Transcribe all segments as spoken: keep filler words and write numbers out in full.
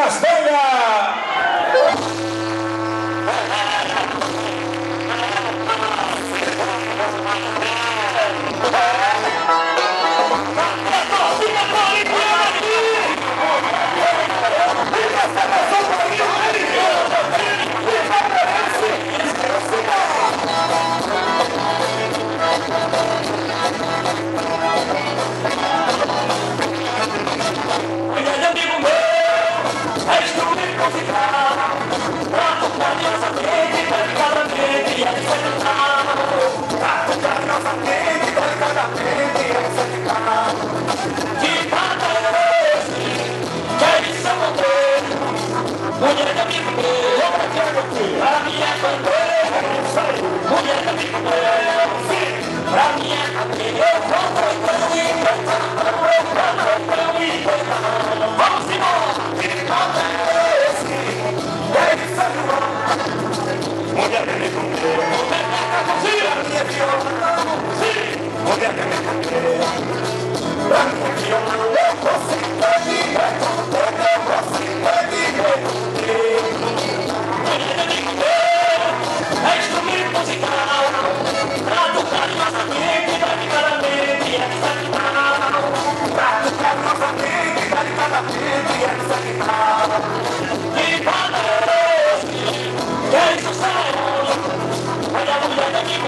Castanha! Para tocar nossa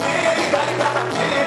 vida, cada vez